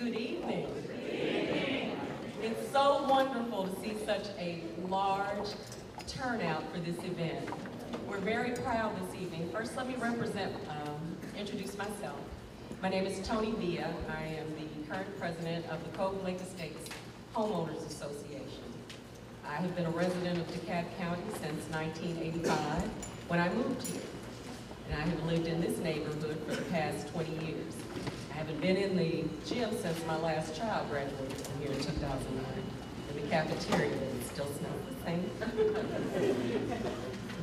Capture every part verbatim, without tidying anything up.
Good evening. Good evening. It's so wonderful to see such a large turnout for this event. We're very proud this evening. First, let me represent, um, introduce myself. My name is Tony Villa. I am the current president of the Cove Lake Estates Homeowners Association. I have been a resident of DeKalb County since nineteen eighty-five when I moved here. And I have lived in this neighborhood for the past twenty years. I haven't been in the gym since my last child graduated from here in two thousand nine. In the cafeteria, it still smells the same.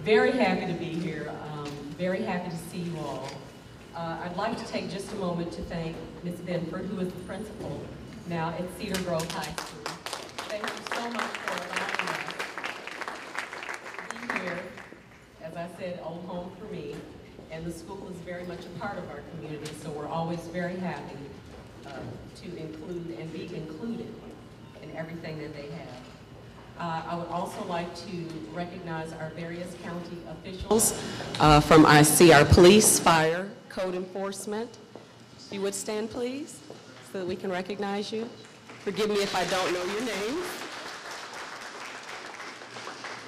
Very happy to be here. Um, very happy to see you all. Uh, I'd like to take just a moment to thank Miz Benford, who is the principal now at Cedar Grove High School. Thank you so much for allowing us to be here. As I said, old home for me. And the school is very much a part of our community, so we're always very happy uh, to include and be included in everything that they have. Uh, I would also like to recognize our various county officials uh, from I C R Police, Fire, Code Enforcement. If you would stand, please, so that we can recognize you. Forgive me if I don't know your name.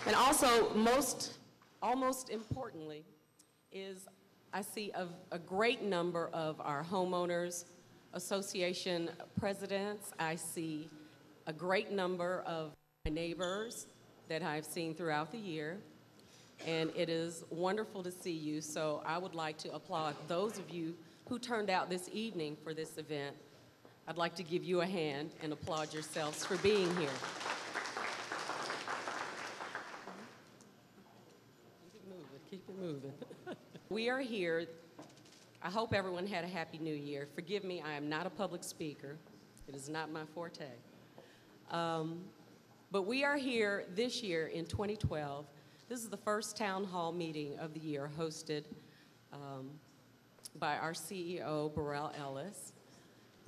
And also, most, almost importantly, is I see a, a great number of our homeowners association presidents. I see a great number of my neighbors that I've seen throughout the year, and it is wonderful to see you. So I would like to applaud those of you who turned out this evening for this event. I'd like to give you a hand and applaud yourselves for being here. Keep it moving. We are here. I hope everyone had a happy new year. Forgive me, I am not a public speaker. It is not my forte. Um, but we are here this year in twenty twelve. This is the first town hall meeting of the year hosted um, by our C E O, Burrell Ellis.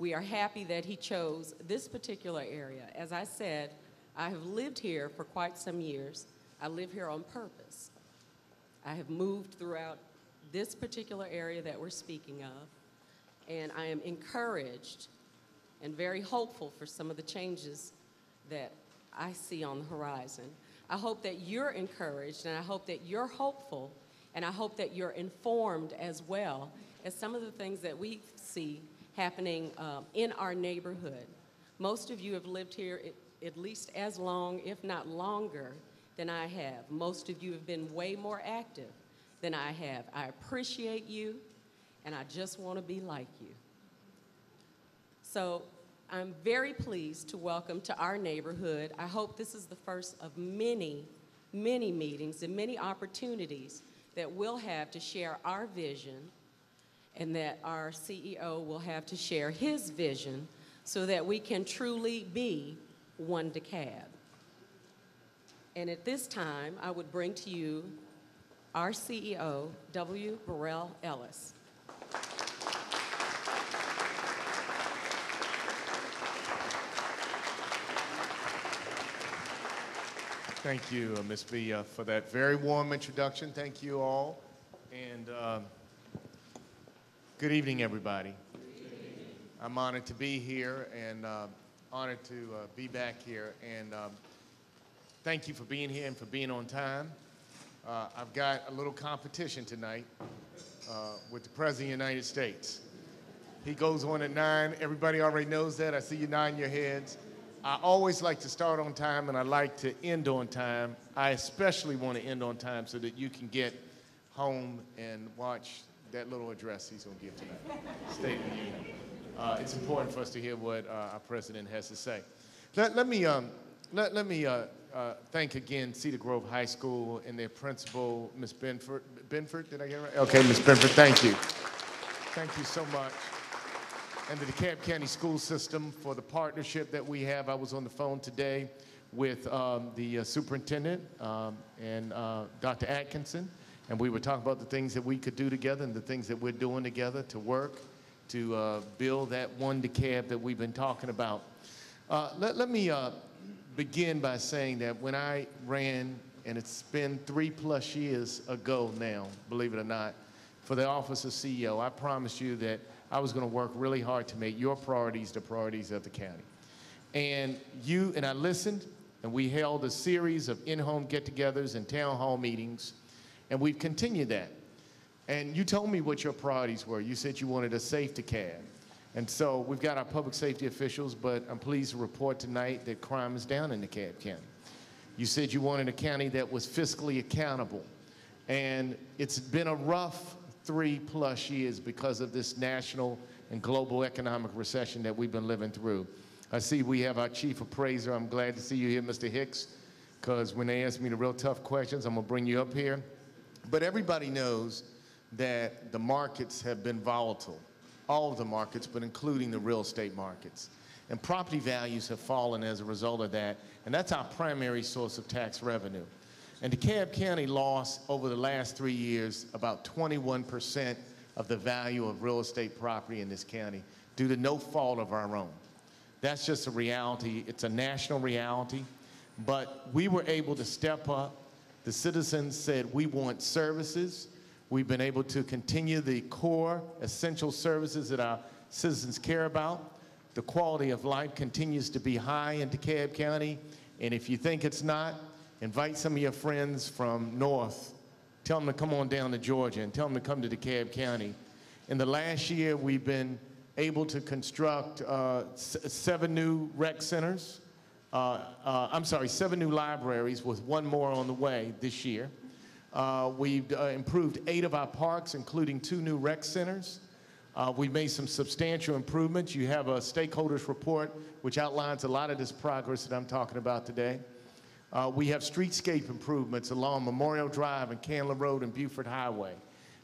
We are happy that he chose this particular area. As I said, I have lived here for quite some years. I live here on purpose. I have moved throughout this particular area that we're speaking of, and I am encouraged and very hopeful for some of the changes that I see on the horizon. I hope that you're encouraged, and I hope that you're hopeful, and I hope that you're informed as well as some of the things that we see happening um, in our neighborhood. Most of you have lived here at least as long, if not longer, than I have. Most of you have been way more active than I have. I appreciate you, and I just want to be like you. So I'm very pleased to welcome to our neighborhood. I hope this is the first of many, many meetings and many opportunities that we'll have to share our vision, and that our C E O will have to share his vision so that we can truly be One DeKalb. And at this time, I would bring to you our C E O, W. Burrell Ellis. Thank you, uh, Miz B, uh, for that very warm introduction. Thank you all. And uh, good evening, everybody. Good evening. I'm honored to be here and uh, honored to uh, be back here. And uh, Thank you for being here and for being on time. Uh, I've got a little competition tonight uh, with the President of the United States. He goes on at nine. Everybody already knows that. I see you nodding your heads. I always like to start on time, and I like to end on time. I especially want to end on time so that you can get home and watch that little address he's going to give tonight. State of the Union. Uh, it's important for us to hear what uh, our president has to say. Let, let me, um, let, let me, uh, Uh, thank again Cedar Grove High School and their principal, Miz Benford. Benford, did I get it right? Okay, Miz Benford, thank you. Thank you so much. And the DeKalb County School System for the partnership that we have. I was on the phone today with um, the uh, superintendent um, and uh, Doctor Atkinson, and we were talking about the things that we could do together and the things that we're doing together to work to uh, build that One DeKalb that we've been talking about. Uh, let, let me... Uh, begin by saying that when I ran, and it's been three plus years ago now, believe it or not, for the office of C E O, I promised you that I was going to work really hard to make your priorities the priorities of the county. And you and I listened, and we held a series of in-home get-togethers and town hall meetings, and we've continued that. And you told me what your priorities were. You said you wanted a safety cab. And so we've got our public safety officials, but I'm pleased to report tonight that crime is down in DeKalb County. You said you wanted a county that was fiscally accountable. And it's been a rough three plus years because of this national and global economic recession that we've been living through. I see we have our chief appraiser. I'm glad to see you here, Mister Hicks, because when they ask me the real tough questions, I'm gonna bring you up here. But everybody knows that the markets have been volatile, all of the markets, but including the real estate markets. And property values have fallen as a result of that, and that's our primary source of tax revenue. And DeKalb County lost over the last three years about twenty-one percent of the value of real estate property in this county due to no fault of our own. That's just a reality. It's a national reality. But we were able to step up. The citizens said, we want services. We've been able to continue the core essential services that our citizens care about. The quality of life continues to be high in DeKalb County. And if you think it's not, invite some of your friends from north. Tell them to come on down to Georgia and tell them to come to DeKalb County. In the last year, we've been able to construct uh, s seven new rec centers. Uh, uh, I'm sorry, seven new libraries with one more on the way this year. Uh, we've uh, improved eight of our parks, including two new rec centers. Uh, we've made some substantial improvements. You have a stakeholders report, which outlines a lot of this progress that I'm talking about today. Uh, we have streetscape improvements along Memorial Drive and Candler Road and Buford Highway.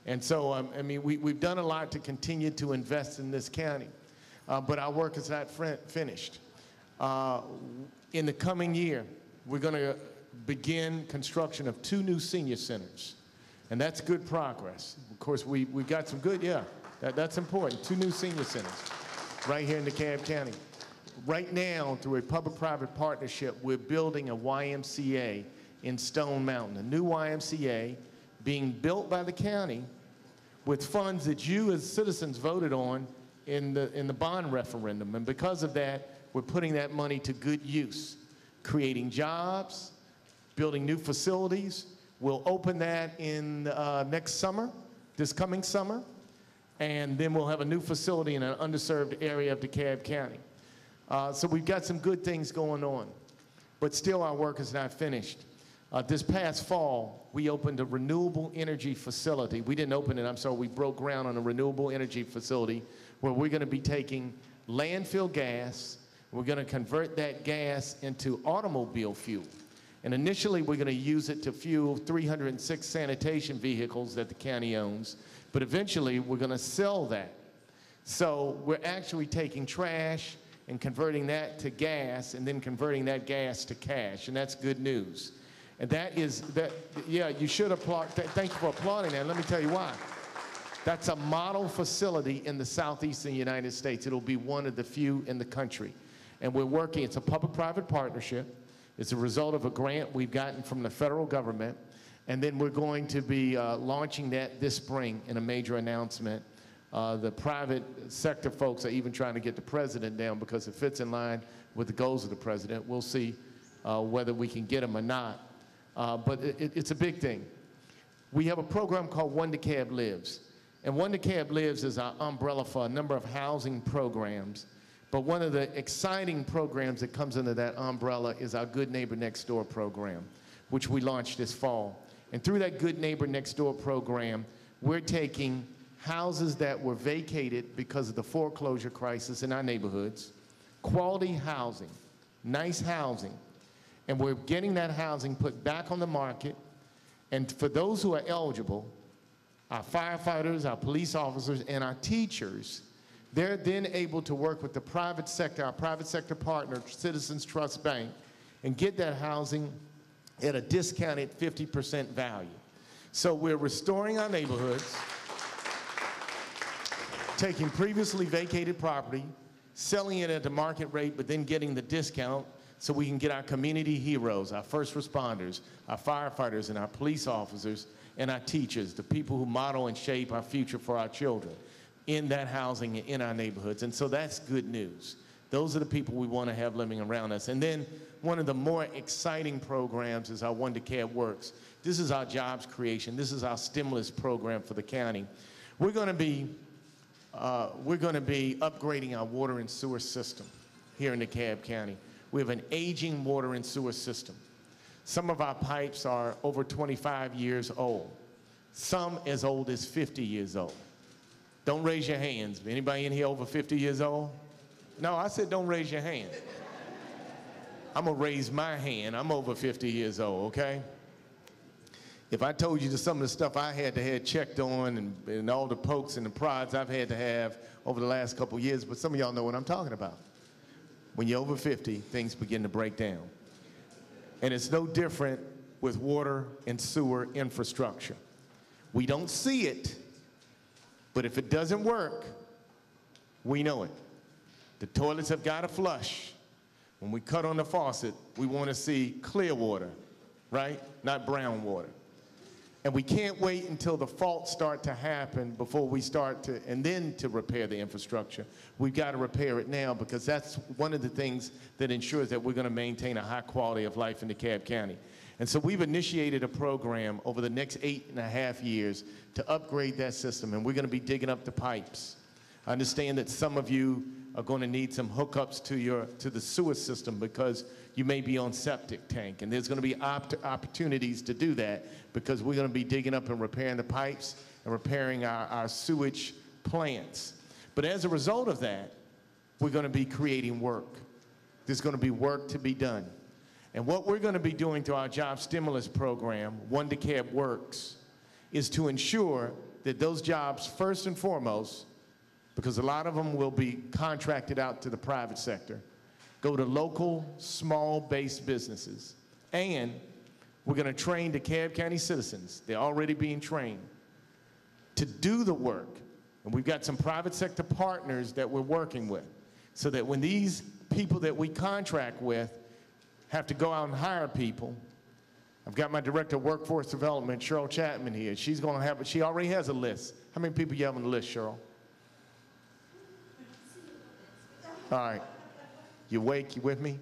And so, um, I mean, we, we've done a lot to continue to invest in this county, uh, but our work is not finished. Uh, in the coming year, we're gonna begin construction of two new senior centers, and that's good progress. Of course, we, we've got some good, yeah, that, that's important. Two new senior centers right here in DeKalb County. Right now, through a public-private partnership, we're building a Y M C A in Stone Mountain, a new Y M C A being built by the county with funds that you as citizens voted on in the, in the bond referendum. And because of that, we're putting that money to good use, creating jobs, building new facilities. We'll open that in uh, next summer, this coming summer, and then we'll have a new facility in an underserved area of DeKalb County. Uh, so we've got some good things going on, but still our work is not finished. Uh, this past fall, we opened a renewable energy facility. We didn't open it, I'm sorry, we broke ground on a renewable energy facility where we're gonna be taking landfill gas, we're gonna convert that gas into automobile fuel. And initially, we're gonna use it to fuel three hundred six sanitation vehicles that the county owns, but eventually, we're gonna sell that. So we're actually taking trash and converting that to gas, and then converting that gas to cash, and that's good news. And that is, that, yeah, you should applaud, th thank you for applauding that, let me tell you why. That's a model facility in the southeastern United States. It'll be one of the few in the country. And we're working, it's a public-private partnership. It's a result of a grant we've gotten from the federal government. And then we're going to be uh, launching that this spring in a major announcement. Uh, the private sector folks are even trying to get the president down because it fits in line with the goals of the president. We'll see uh, whether we can get him or not. Uh, but it, it's a big thing. We have a program called One DeKalb Lives. And One DeKalb Lives is our umbrella for a number of housing programs. But one of the exciting programs that comes under that umbrella is our Good Neighbor Next Door program, which we launched this fall. And through that Good Neighbor Next Door program, we're taking houses that were vacated because of the foreclosure crisis in our neighborhoods, quality housing, nice housing, and we're getting that housing put back on the market. And for those who are eligible, our firefighters, our police officers, and our teachers, they're then able to work with the private sector, our private sector partner, Citizens Trust Bank, and get that housing at a discounted fifty percent value. So we're restoring our neighborhoods, taking previously vacated property, selling it at the market rate, but then getting the discount so we can get our community heroes, our first responders, our firefighters, and our police officers, and our teachers, the people who model and shape our future for our children in that housing and in our neighborhoods. And so that's good news. Those are the people we want to have living around us. And then one of the more exciting programs is our One DeKalb Works. This is our jobs creation. This is our stimulus program for the county. We're going to be, uh, we're going to be upgrading our water and sewer system here in DeKalb County. We have an aging water and sewer system. Some of our pipes are over twenty-five years old. Some as old as fifty years old. Don't raise your hands. Anybody in here over fifty years old? No, I said don't raise your hand. I'm gonna raise my hand. I'm over fifty years old, okay? If I told you that some of the stuff I had to have checked on and, and all the pokes and the prods I've had to have over the last couple of years, but some of y'all know what I'm talking about. When you're over fifty, things begin to break down. And it's no different with water and sewer infrastructure. We don't see it, but if it doesn't work, we know it. The toilets have got to flush. When we cut on the faucet, we want to see clear water, right? Not brown water. And we can't wait until the faults start to happen before we start to, and then to repair the infrastructure. We've got to repair it now, because that's one of the things that ensures that we're going to maintain a high quality of life in DeKalb County. And so we've initiated a program over the next eight and a half years to upgrade that system, and we're going to be digging up the pipes. I understand that some of you are going to need some hookups to your to the sewer system, because you may be on septic tank, and there's going to be opt opportunities to do that, because we're going to be digging up and repairing the pipes and repairing our, our sewage plants. But as a result of that, we're going to be creating work. There's going to be work to be done. And what we're going to be doing through our job stimulus program, One DeKalb Works, is to ensure that those jobs, first and foremost, because a lot of them will be contracted out to the private sector, go to local, small-based businesses. And we're going to train DeKalb County citizens, they're already being trained, to do the work. And we've got some private sector partners that we're working with, so that when these people that we contract with have to go out and hire people, I've got my Director of Workforce Development, Cheryl Chapman, here. She's going to have, she already has a list. How many people you have on the list, Cheryl? All right, you awake, you with me?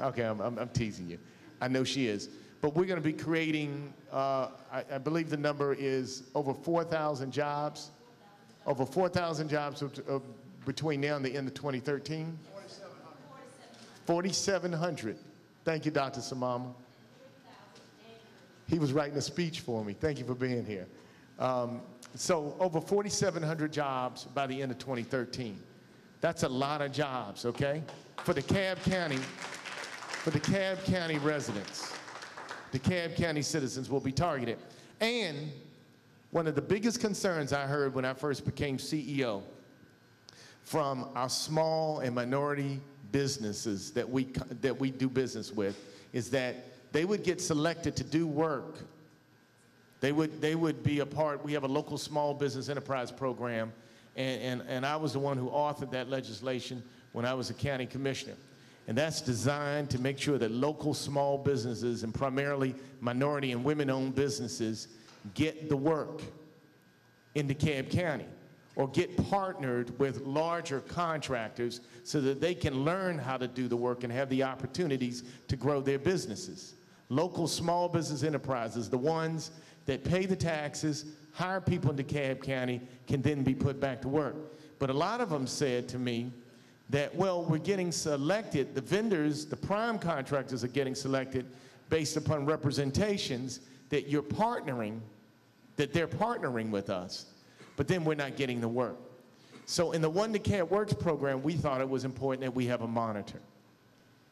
Okay, I'm, I'm, I'm teasing you. I know she is. But we're gonna be creating, uh, I, I believe the number is over four thousand jobs, over four thousand jobs uh, between now and the end of twenty thirteen. forty-seven hundred. Thank you, Doctor Samama. He was writing a speech for me. Thank you for being here. Um, so over forty-seven hundred jobs by the end of twenty thirteen. That's a lot of jobs, okay? For DeKalb County, for DeKalb County residents, DeKalb County citizens will be targeted. And one of the biggest concerns I heard when I first became C E O from our small and minority businesses that we, that we do business with, is that they would get selected to do work. They would, they would be a part, we have a local small business enterprise program. And, and, and I was the one who authored that legislation when I was a county commissioner. And that's designed to make sure that local small businesses, and primarily minority and women-owned businesses, get the work in DeKalb County, or get partnered with larger contractors so that they can learn how to do the work and have the opportunities to grow their businesses. Local small business enterprises, the ones that pay the taxes, hire people in DeKalb County, can then be put back to work. But a lot of them said to me that, well, we're getting selected, the vendors, the prime contractors are getting selected based upon representations that you're partnering, that they're partnering with us, but then we're not getting the work. So in the One DeKalb Works program, we thought it was important that we have a monitor,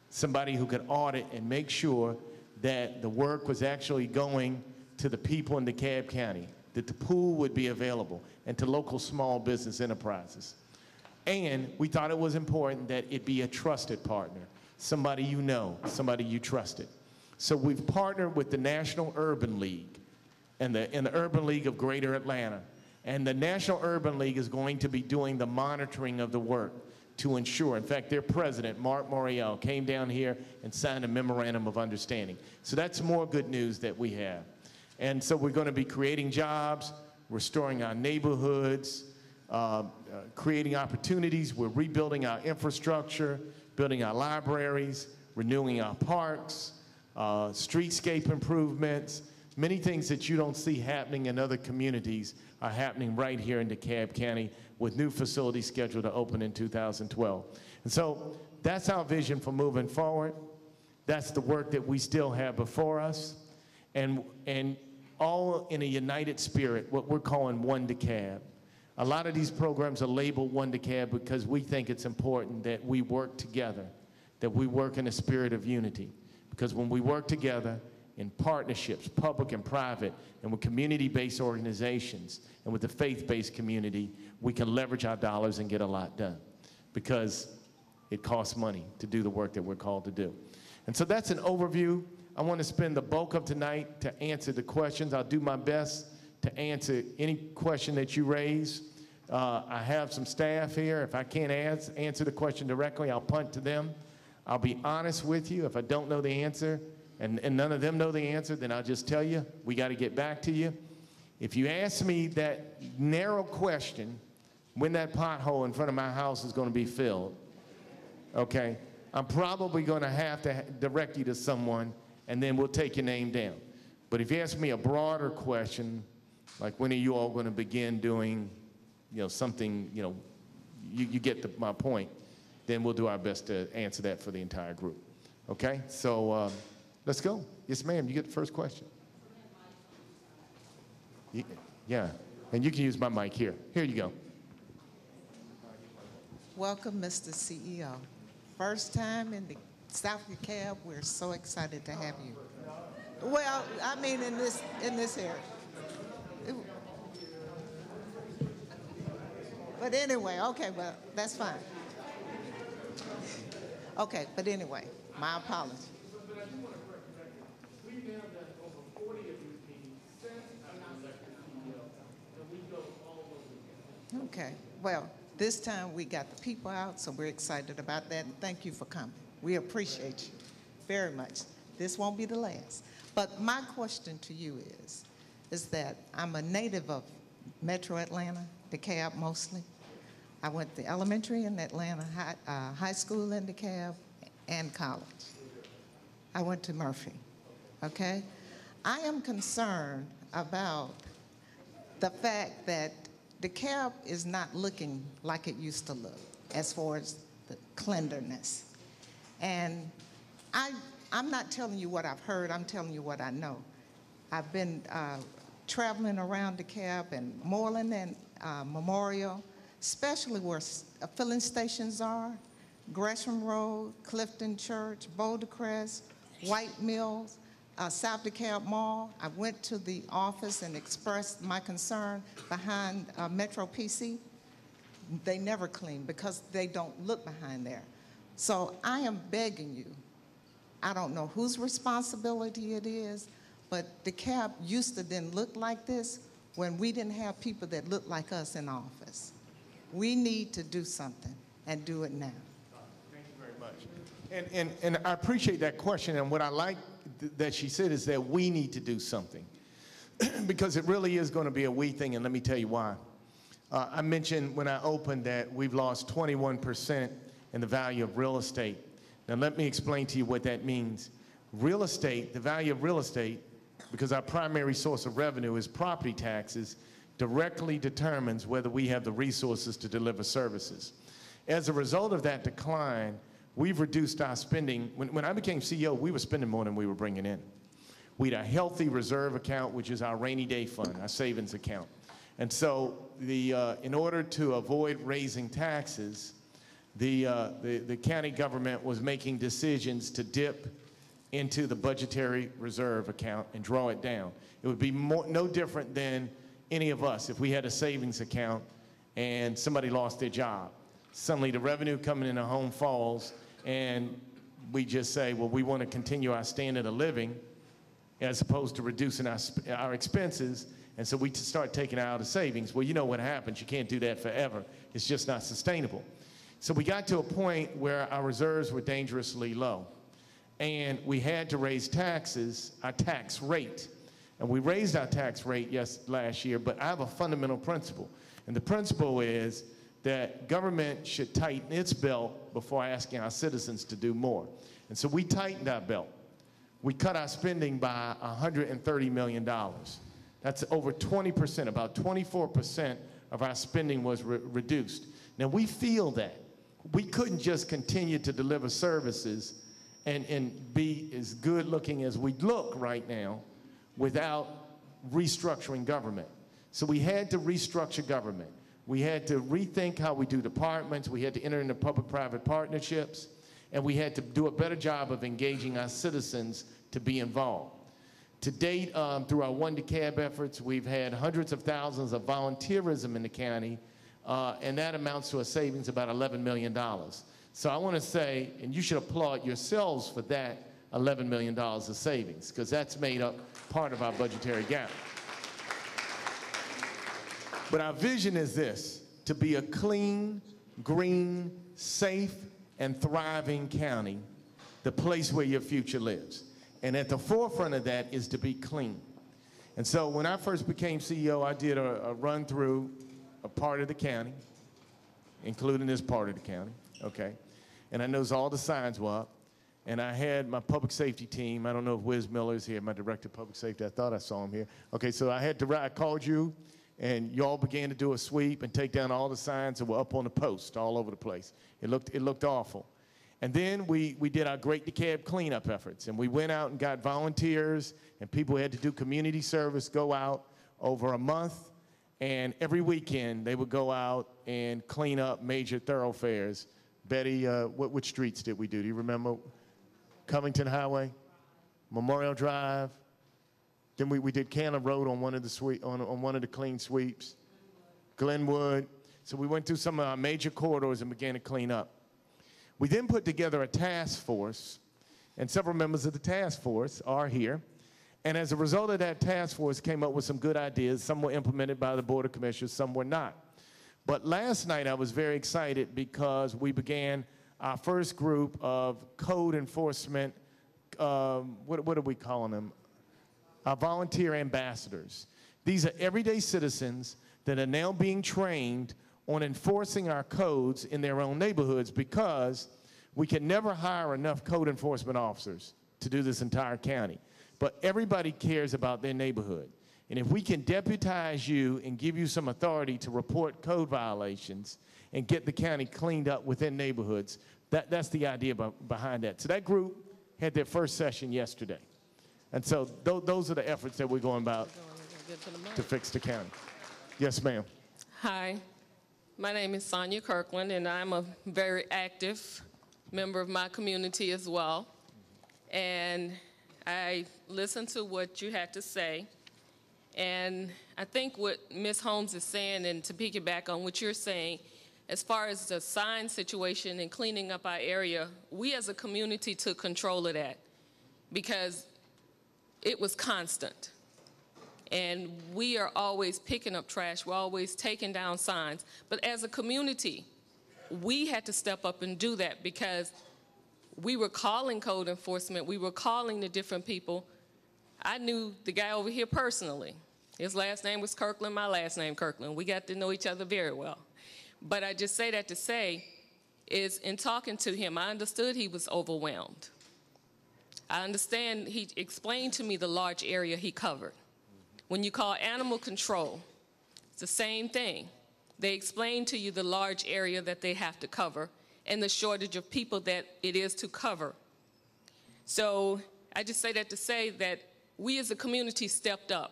somebody who could audit and make sure that the work was actually going to the people in DeKalb County, that the pool would be available, and to local small business enterprises. And we thought it was important that it be a trusted partner, somebody you know, somebody you trusted. So we've partnered with the National Urban League and the, and the Urban League of Greater Atlanta. And the National Urban League is going to be doing the monitoring of the work to ensure. In fact, their president, Marc Morial, came down here and signed a memorandum of understanding. So that's more good news that we have. And so we're going to be creating jobs, restoring our neighborhoods, uh, uh, creating opportunities. We're rebuilding our infrastructure, building our libraries, renewing our parks, uh, streetscape improvements. Many things that you don't see happening in other communities are happening right here in DeKalb County, with new facilities scheduled to open in two thousand twelve. And so that's our vision for moving forward. That's the work that we still have before us. And, and all in a united spirit, what we're calling One DeKalb. A lot of these programs are labeled One DeKalb because we think it's important that we work together, that we work in a spirit of unity. Because when we work together, in partnerships, public and private, and with community-based organizations, and with the faith-based community, we can leverage our dollars and get a lot done, because it costs money to do the work that we're called to do. And so that's an overview. I want to spend the bulk of tonight to answer the questions. I'll do my best to answer any question that you raise. Uh, I have some staff here. If I can't ask, answer the question directly, I'll punt to them. I'll be honest with you. If I don't know the answer, And, and none of them know the answer, then I'll just tell you, we got to get back to you. If you ask me that narrow question, when that pothole in front of my house is going to be filled, okay, I'm probably going to have to direct you to someone, and then we'll take your name down. But if you ask me a broader question, like when are you all going to begin doing, you know, something, you know, you, you get the, my point, then we'll do our best to answer that for the entire group. Okay, so... Uh, Let's go. Yes, ma'am, you get the first question. Yeah, and you can use my mic here. Here you go. Welcome, Mister C E O. First time in the South DeKalb, we're so excited to have you. Well, I mean in this, in this area. But anyway, okay, well, that's fine. Okay, but anyway, my apologies. Okay, well, this time we got the people out, so we're excited about that, and thank you for coming. We appreciate you very much. This won't be the last. But my question to you is, is that I'm a native of Metro Atlanta, DeKalb mostly. I went to elementary in Atlanta, high, uh, high school in DeKalb, and college. I went to Murphy, okay? I am concerned about the fact that DeKalb is not looking like it used to look as far as the cleanliness. And I, I'm not telling you what I've heard, I'm telling you what I know. I've been uh, traveling around DeKalb and Moreland and uh, Memorial, especially where uh, filling stations are, Gresham Road, Clifton Church, Bouldercrest, White Mills, Uh, South DeKalb Mall. I went to the office and expressed my concern behind uh, Metro P C. They never clean because they don't look behind there. So I am begging you, I don't know whose responsibility it is, but DeKalb used to didn't look like this when we didn't have people that looked like us in office. We need to do something and do it now. Thank you very much. And, and, and I appreciate that question, and what I like that she said is that we need to do something because it really is going to be a we thing, and let me tell you why. Uh, I mentioned when I opened that we've lost twenty-one percent in the value of real estate. Now let me explain to you what that means. Real estate, the value of real estate, because our primary source of revenue is property taxes, directly determines whether we have the resources to deliver services. As a result of that decline, we've reduced our spending. When, when I became C E O, we were spending more than we were bringing in. We had a healthy reserve account, which is our rainy day fund, our savings account. And so the, uh, in order to avoid raising taxes, the, uh, the, the county government was making decisions to dip into the budgetary reserve account and draw it down. It would be more, no different than any of us if we had a savings account and somebody lost their job. Suddenly the revenue coming into home falls, and we just say, well, we want to continue our standard of living as opposed to reducing our, our expenses, and so we start taking out of savings. Well, you know what happens. You can't do that forever. It's just not sustainable. So we got to a point where our reserves were dangerously low, and we had to raise taxes, our tax rate. And we raised our tax rate yes, last year, but I have a fundamental principle. And the principle is that government should tighten its belt before asking our citizens to do more. And so we tightened our belt. We cut our spending by one hundred thirty million dollars. That's over twenty percent, about twenty-four percent of our spending was re reduced. Now we feel that. We couldn't just continue to deliver services and, and be as good looking as we look right now without restructuring government. So we had to restructure government. We had to rethink how we do departments. We had to enter into public-private partnerships. And we had to do a better job of engaging our citizens to be involved. To date, um, through our One DeKalb efforts, we've had hundreds of thousands of volunteerism in the county, uh, and that amounts to a savings of about eleven million dollars. So I want to say, and you should applaud yourselves for that eleven million dollars of savings, because that's made up part of our budgetary gap. But our vision is this: to be a clean, green, safe, and thriving county, the place where your future lives. And at the forefront of that is to be clean. And so when I first became C E O, I did a, a run through a part of the county, including this part of the county, okay? And I noticed all the signs were up. And I had my public safety team. I don't know if Wiz Miller's here, my director of public safety. I thought I saw him here. Okay, so I had to, I called you, and you all began to do a sweep and take down all the signs that were up on the post all over the place. It looked, it looked awful. And then we, we did our Great DeKalb cleanup efforts, and we went out and got volunteers, and people had to do community service, go out over a month, and every weekend they would go out and clean up major thoroughfares. Betty, uh, what, what streets did we do? Do you remember? Covington Highway, Memorial Drive. Then we, we did Candler Road on one of the sweep, on, on one of the clean sweeps, Glenwood. So we went through some of our major corridors and began to clean up. We then put together a task force, and several members of the task force are here. And as a result of that task force, came up with some good ideas. Some were implemented by the Board of Commissioners, some were not. But last night I was very excited because we began our first group of code enforcement, um, what, what are we calling them? Our volunteer ambassadors. These are everyday citizens that are now being trained on enforcing our codes in their own neighborhoods, because we can never hire enough code enforcement officers to do this entire county. But everybody cares about their neighborhood. And if we can deputize you and give you some authority to report code violations and get the county cleaned up within neighborhoods, that, that's the idea behind that. So that group had their first session yesterday. And so th those are the efforts that we're going about to fix the county. Yes, ma'am. Hi. My name is Sonia Kirkland, and I'm a very active member of my community as well. And I listened to what you had to say. And I think what Miz Holmes is saying, and to piggyback on what you're saying, as far as the sign situation and cleaning up our area, we as a community took control of that because it was constant. And we are always picking up trash. We're always taking down signs. But as a community, we had to step up and do that because we were calling code enforcement. We were calling the different people. I knew the guy over here personally. His last name was Kirkland, my last name Kirkland. We got to know each other very well. But I just say that to say is in talking to him, I understood he was overwhelmed. I understand he explained to me the large area he covered. When you call animal control, it's the same thing. They explain to you the large area that they have to cover and the shortage of people that it is to cover. So I just say that to say that we as a community stepped up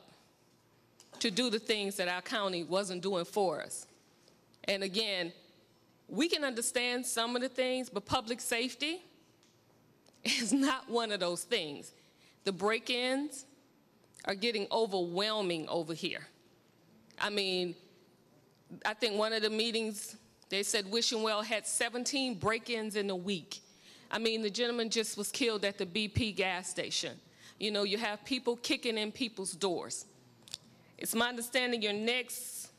to do the things that our county wasn't doing for us. And again, we can understand some of the things, but public safety is not one of those things. The break-ins are getting overwhelming over here. I mean, I think one of the meetings, they said Wishing Well had seventeen break-ins in a week. I mean, the gentleman just was killed at the B P gas station. You know, you have people kicking in people's doors. It's my understanding your next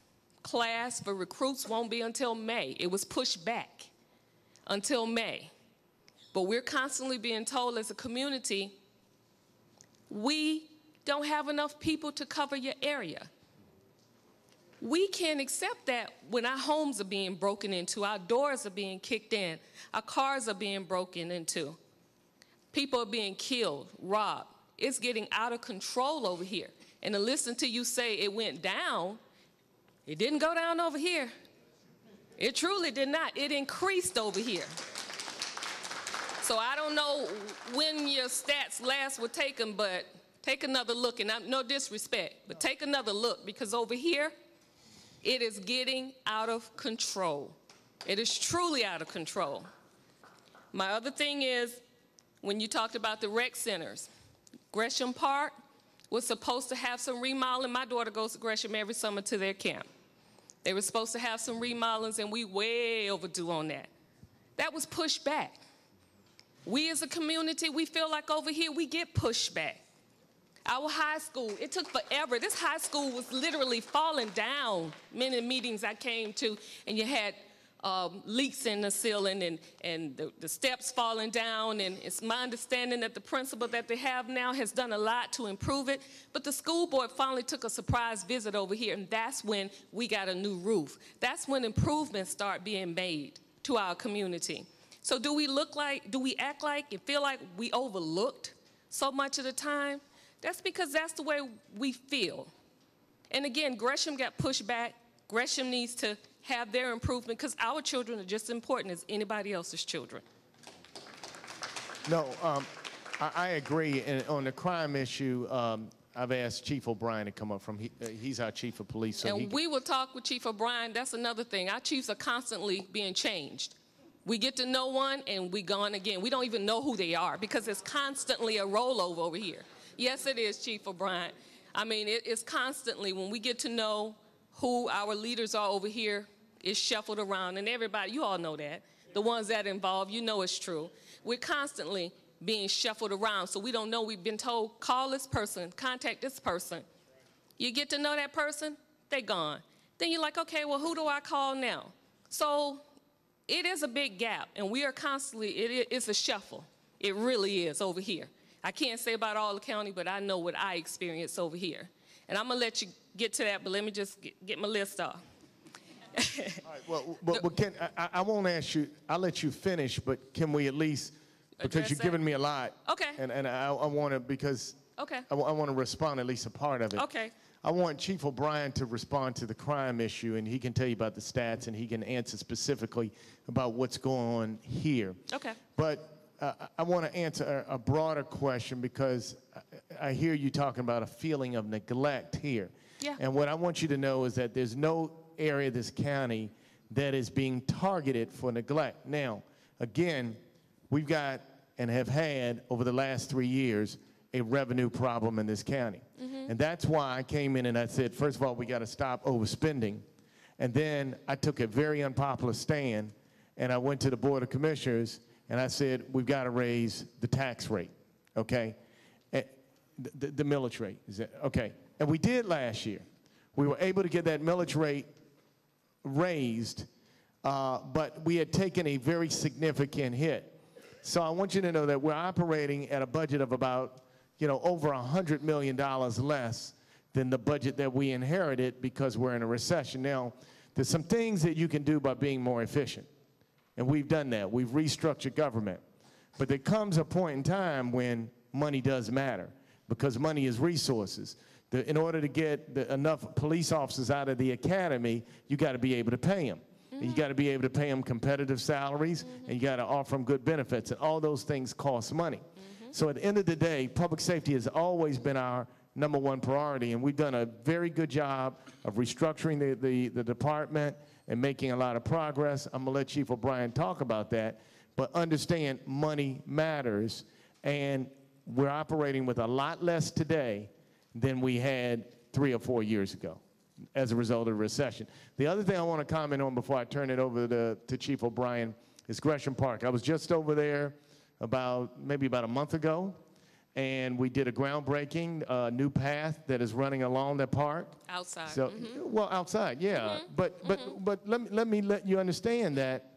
class for recruits won't be until May. It was pushed back until May. But we're constantly being told as a community, we don't have enough people to cover your area. We can't accept that when our homes are being broken into, our doors are being kicked in, our cars are being broken into. People are being killed, robbed. It's getting out of control over here. And to listen to you say it went down, it didn't go down over here. It truly did not. It increased over here. So I don't know when your stats last were taken, but take another look, and I'm, no disrespect, but take another look, because over here, it is getting out of control. It is truly out of control. My other thing is, when you talked about the rec centers, Gresham Park was supposed to have some remodeling. My daughter goes to Gresham every summer to their camp. They were supposed to have some remodelings, and we way overdue on that. That was pushed back. We as a community, we feel like over here we get pushed back. Our high school, it took forever. This high school was literally falling down. Many meetings I came to, and you had um, leaks in the ceiling and, and the, the steps falling down. And it's my understanding that the principal that they have now has done a lot to improve it. But the school board finally took a surprise visit over here, and that's when we got a new roof. That's when improvements start being made to our community. So do we look like, do we act like and feel like we overlooked so much of the time? That's because that's the way we feel. And again, Gresham got pushed back. Gresham needs to have their improvement, because our children are just as important as anybody else's children. No, um, I, I agree. And on the crime issue, um, I've asked Chief O'Brien to come up from, he, uh, he's our chief of police. So and we will talk with Chief O'Brien. That's another thing. Our chiefs are constantly being changed. We get to know one and we gone again. We don't even know who they are, because it's constantly a rollover over here. Yes, it is, Chief O'Brien. I mean, it is constantly, when we get to know who our leaders are over here, it's shuffled around. And everybody, you all know that. The ones that involve, you know it's true. We're constantly being shuffled around, so we don't know. We've been told, call this person, contact this person. You get to know that person, they gone. Then you're like, okay, well, who do I call now? So it is a big gap, and we are constantly, it, it's a shuffle. It really is over here. I can't say about all the county, but I know what I experienced over here. And I'm going to let you get to that, but let me just get, get my list off. All right, well, but, but Ken, I, I won't ask you. I'll let you finish, but can we at least, because you've given me a lot. Okay. And, and I, I want to, because okay. I, I want to respond at least a part of it. Okay. I want Chief O'Brien to respond to the crime issue, and he can tell you about the stats, and he can answer specifically about what's going on here. Okay. But Uh, I want to answer a, a broader question, because I, I hear you talking about a feeling of neglect here. Yeah. And what I want you to know is that there's no area of this county that is being targeted for neglect. Now, again, we've got and have had over the last three years a revenue problem in this county. Mm-hmm. And that's why I came in and I said, first of all, we got to stop overspending. And then I took a very unpopular stand, and I went to the Board of Commissioners, and I said, we've got to raise the tax rate, okay? The, the, the millage rate, is that, okay? And we did last year. We were able to get that millage rate raised, uh, but we had taken a very significant hit. So I want you to know that we're operating at a budget of about, you know, over one hundred million dollars less than the budget that we inherited, because we're in a recession. Now, there's some things that you can do by being more efficient. And we've done that. We've restructured government. But there comes a point in time when money does matter, because money is resources. The, in order to get the, enough police officers out of the academy, you got to be able to pay them. Mm-hmm. And you got to be able to pay them competitive salaries, mm-hmm. and you got to offer them good benefits. And all those things cost money. Mm-hmm. So at the end of the day, public safety has always been our number one priority. And we've done a very good job of restructuring the, the, the department and making a lot of progress. I'm gonna let Chief O'Brien talk about that, but understand money matters, and we're operating with a lot less today than we had three or four years ago as a result of the recession. The other thing I wanna comment on before I turn it over to, to Chief O'Brien is Gresham Park. I was just over there about, maybe about a month ago, and we did a groundbreaking, uh, new path that is running along that park. Outside. So, mm-hmm. Well, outside, yeah. Mm-hmm. But but mm-hmm. but let me let me let you understand that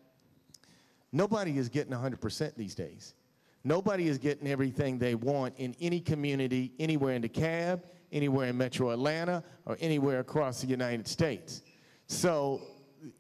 nobody is getting one hundred percent these days. Nobody is getting everything they want in any community, anywhere in DeKalb, anywhere in Metro Atlanta, or anywhere across the United States. So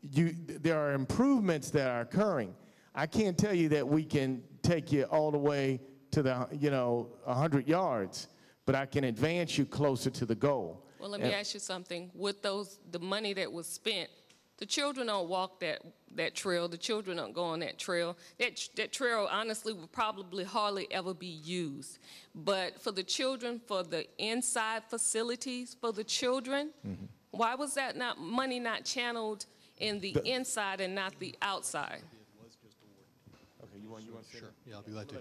you, there are improvements that are occurring. I can't tell you that we can take you all the way to the, you know, one hundred yards, but I can advance you closer to the goal. Well, let me and, ask you something. With those, the money that was spent, the children don't walk that, that trail. The children don't go on that trail. That, that trail, honestly, will probably hardly ever be used. But for the children, for the inside facilities, for the children, mm-hmm. why was that not money not channeled in the, the inside and not the outside? You want, you want to sure. Yeah, I'll be glad to.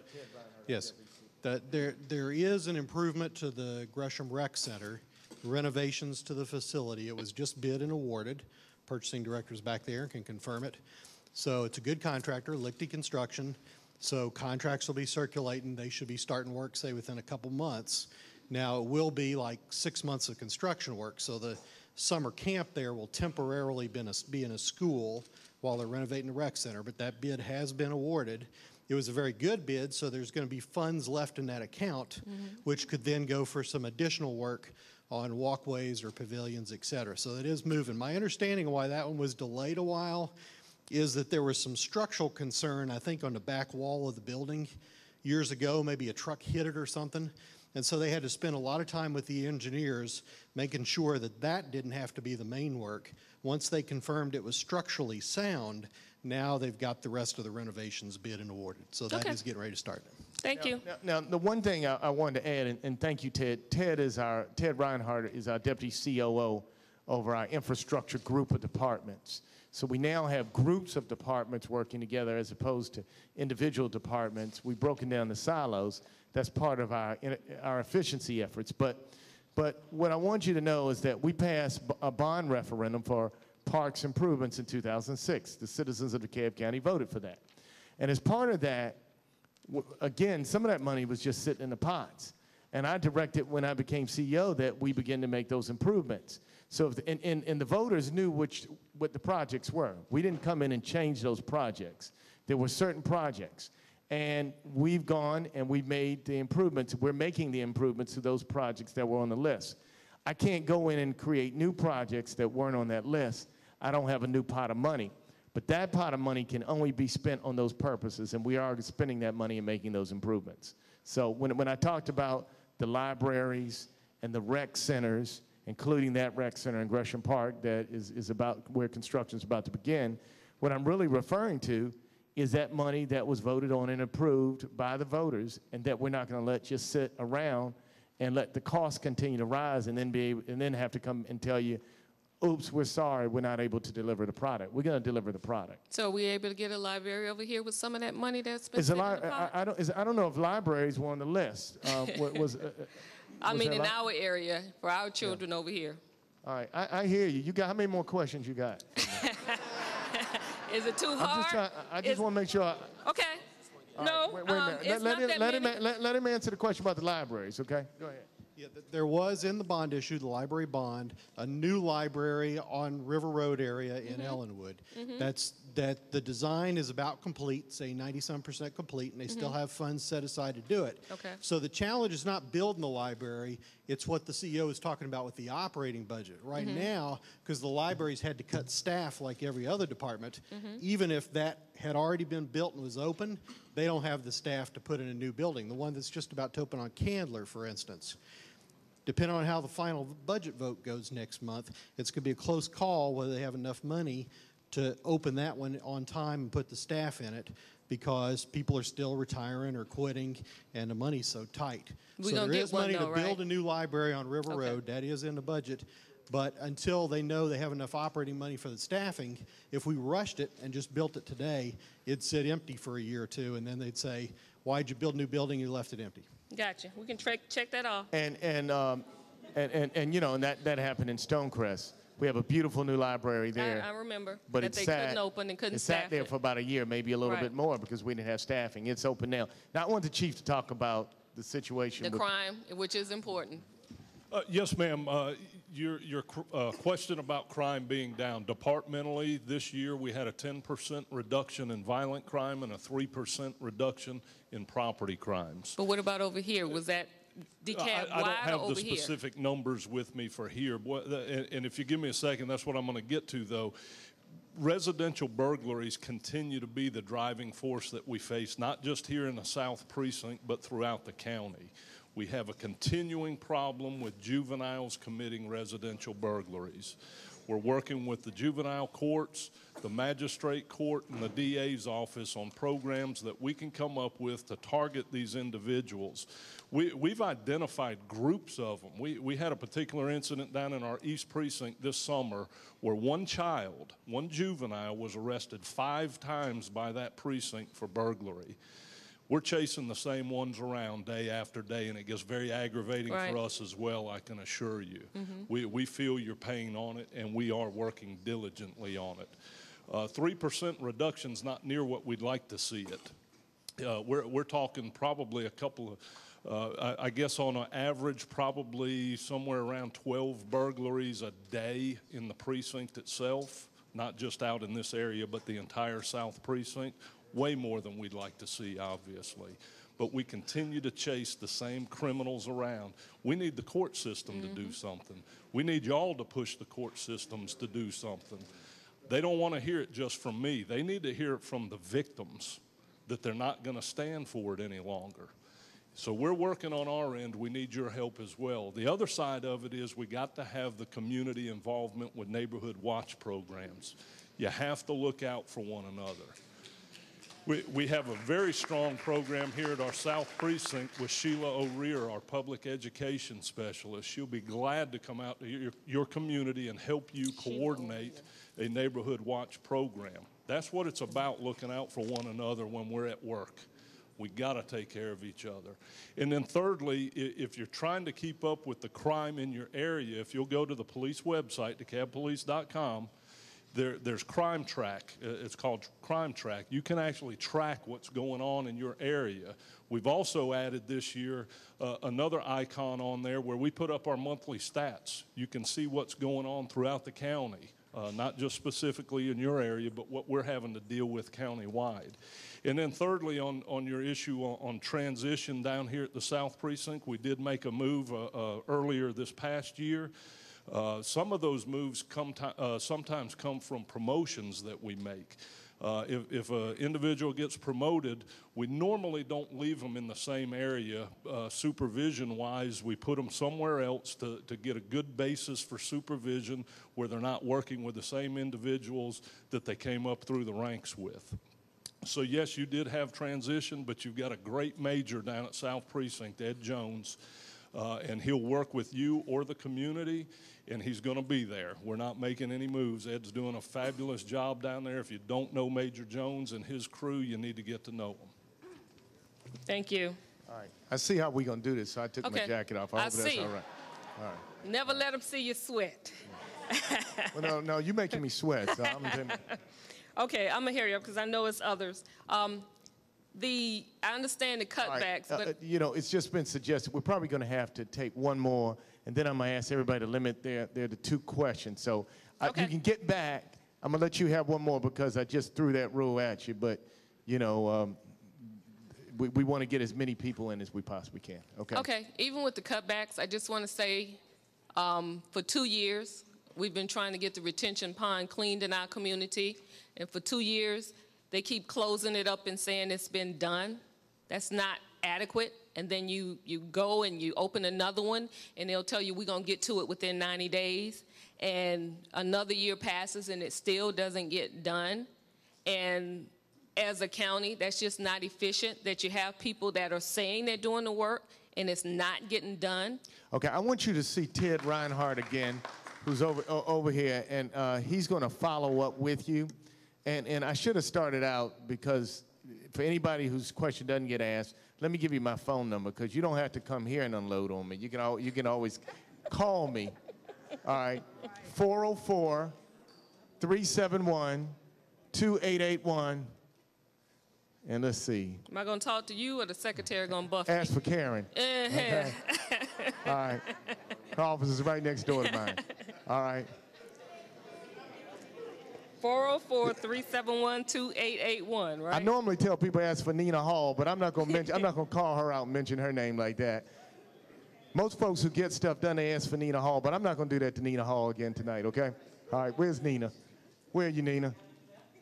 Yes, that there there is an improvement to the Gresham Rec Center, renovations to the facility. It was just bid and awarded. Purchasing director's back there can confirm it. So it's a good contractor, Lichty Construction. So contracts will be circulating. They should be starting work, say, within a couple months. Now it will be like six months of construction work. So the summer camp there will temporarily be in a, be in a school while they're renovating the rec center, but that bid has been awarded. It was a very good bid, so there's going to be funds left in that account, mm-hmm. which could then go for some additional work on walkways or pavilions, et cetera. So that is moving. My understanding of why that one was delayed a while is that there was some structural concern, I think, on the back wall of the building years ago. Maybe a truck hit it or something. And so they had to spend a lot of time with the engineers making sure that that didn't have to be the main work. Once they confirmed it was structurally sound, now they've got the rest of the renovations bid and awarded. So that okay. is getting ready to start. Thank now, you. Now, now, the one thing I, I wanted to add, and, and thank you, Ted. Ted is our, Ted Reinhardt is our deputy C O O over our infrastructure group of departments. So we now have groups of departments working together as opposed to individual departments. We've broken down the silos. That's part of our, our efficiency efforts. But, but what I want you to know is that we passed a bond referendum for parks improvements in two thousand six. The citizens of DeKalb County voted for that. And as part of that, again, some of that money was just sitting in the pots. And I directed when I became C E O that we begin to make those improvements. So if the, and, and, and the voters knew which, what the projects were. We didn't come in and change those projects. There were certain projects. And we've gone and we've made the improvements. We're making the improvements to those projects that were on the list. I can't go in and create new projects that weren't on that list. I don't have a new pot of money. But that pot of money can only be spent on those purposes, and we are spending that money and making those improvements. So when, when I talked about the libraries and the rec centers, including that rec center in Gresham Park that is, is about where construction is about to begin, what I'm really referring to is that money that was voted on and approved by the voters, and that we're not going to let just sit around and let the cost continue to rise and then be able, and then have to come and tell you, oops, we're sorry, we're not able to deliver the product. We're going to deliver the product. So are we able to get a library over here with some of that money that's been spent in the pot? I, I, don't, is, I don't know if libraries were on the list. Uh, was, uh, I was mean, in our area, for our children yeah. over here. All right, I, I hear you. You got, how many more questions you got? Is it too hard? I'm just trying, I just Is, want to make sure. I, okay. Right, no. Wait, wait a minute. Um, let, let, let, him, let, let him answer the question about the libraries, okay? Go ahead. Yeah, there was in the bond issue, the library bond, a new library on River Road area in mm-hmm. Ellenwood. Mm-hmm. That's that the design is about complete, say ninety-some percent complete, and they mm-hmm. still have funds set aside to do it. Okay. So the challenge is not building the library, it's what the C E O is talking about with the operating budget. Right mm-hmm. now, because the libraries had to cut staff like every other department, mm-hmm. even if that had already been built and was open, they don't have the staff to put in a new building. The one that's just about to open on Candler, for instance. Depending on how the final budget vote goes next month, it's going to be a close call whether they have enough money to open that one on time and put the staff in it, because people are still retiring or quitting and the money's so tight. We're so there is money though, to right? build a new library on River okay. Road. That is in the budget. But until they know they have enough operating money for the staffing, if we rushed it and just built it today, it'd sit empty for a year or two, and then they'd say, why'd you build a new building and you left it empty? Gotcha. We can check that off. And and um, and, and and you know, and that that happened in Stonecrest. We have a beautiful new library there. I, I remember. But that it they sat, couldn't open and couldn't it staff. It sat there it. for about a year, maybe a little right. bit more, because we didn't have staffing. It's open now. Now I want the chief to talk about the situation. The crime, which is important. Uh, yes, ma'am. Uh, your your uh, question about crime being down, departmentally this year we had a ten percent reduction in violent crime and a three percent reduction in property crimes. But what about over here? Was that DeKalb I, I don't have the specific here? numbers with me for here. And if you give me a second, that's what I'm going to get to, though. Residential burglaries continue to be the driving force that we face, not just here in the South Precinct, but throughout the county. We have a continuing problem with juveniles committing residential burglaries. We're working with the juvenile courts, the magistrate court, and the D A's office on programs that we can come up with to target these individuals. We, we've identified groups of them. We, we had a particular incident down in our East Precinct this summer where one child, one juvenile, was arrested five times by that precinct for burglary. We're chasing the same ones around day after day, and it gets very aggravating right. for us as well, I can assure you. Mm-hmm. We, we feel your pain on it, and we are working diligently on it. Uh, three percent reduction is not near what we'd like to see it. Uh, we're, we're talking probably a couple of, uh, I, I guess on an average, probably somewhere around twelve burglaries a day in the precinct itself, not just out in this area, but the entire South Precinct. Way more than we'd like to see, obviously. But we continue to chase the same criminals around. We need the court system mm-hmm. to do something. We need y'all to push the court systems to do something. They don't want to hear it just from me. They need to hear it from the victims, that they're not going to stand for it any longer. So we're working on our end. We need your help as well. The other side of it is we got to have the community involvement with neighborhood watch programs. You have to look out for one another. We, we have a very strong program here at our South Precinct with Sheila O'Rear, our public education specialist. She'll be glad to come out to your, your community and help you coordinate a neighborhood watch program. That's what it's about, looking out for one another when we're at work. We got to take care of each other. And then thirdly, if you're trying to keep up with the crime in your area, if you'll go to the police website, DeKalb police dot com, There, there's Crime Track. It's called Crime Track. You can actually track what's going on in your area. We've also added this year uh, another icon on there where we put up our monthly stats. You can see what's going on throughout the county, uh, not just specifically in your area, but what we're having to deal with countywide. And then thirdly, on, on your issue on, on transition down here at the South Precinct, we did make a move uh, uh, earlier this past year. Uh, some of those moves come uh, sometimes come from promotions that we make. Uh, if if an individual gets promoted, we normally don't leave them in the same area uh, supervision-wise. We put them somewhere else to, to get a good basis for supervision where they're not working with the same individuals that they came up through the ranks with. So, yes, you did have transition, but you've got a great major down at South Precinct, Ed Jones. Uh, and he'll work with you or the community, and he's going to be there. We're not making any moves. Ed's doing a fabulous job down there. If you don't know Major Jones and his crew, you need to get to know him. Thank you. All right. I see how we're going to do this, so I took okay. my jacket off. I, I hope see. That's all right. All right. Never all right. let them see you sweat. Well, no, no, you're making me sweat. So I'm gonna... Okay, I'm going to hurry up because I know it's others. Um, The, I understand the cutbacks, right. but... Uh, you know, it's just been suggested. We're probably going to have to take one more, and then I'm going to ask everybody to limit their, their to two questions. So I, okay. you can get back. I'm going to let you have one more because I just threw that rule at you. But, you know, um, we, we want to get as many people in as we possibly can. Okay. Okay. Even with the cutbacks, I just want to say um, for two years, we've been trying to get the retention pond cleaned in our community, and for two years... They keep closing it up and saying it's been done. That's not adequate. And then you, you go and you open another one, and they'll tell you we're going to get to it within ninety days. And another year passes, and it still doesn't get done. And as a county, that's just not efficient, that you have people that are saying they're doing the work, and it's not getting done. Okay, I want you to see Ted Reinhardt again, who's over, over here, and uh, he's going to follow up with you. And, and I should have started out because for anybody whose question doesn't get asked, let me give you my phone number because you don't have to come here and unload on me. You can, al you can always call me. All right, four oh four, three seven one, two eight eight one. And let's see. Am I going to talk to you or the secretary going to buff me? Ask for Karen. Uh-huh. Okay. All right. Her office is right next door to mine. All right. four oh four, three seven one, two eight eight one, right? I normally tell people ask for Nina Hall, but I'm not going to mention, I'm not going to call her out and mention her name like that. Most folks who get stuff done, they ask for Nina Hall, but I'm not going to do that to Nina Hall again tonight, okay? All right, where's Nina? Where are you, Nina?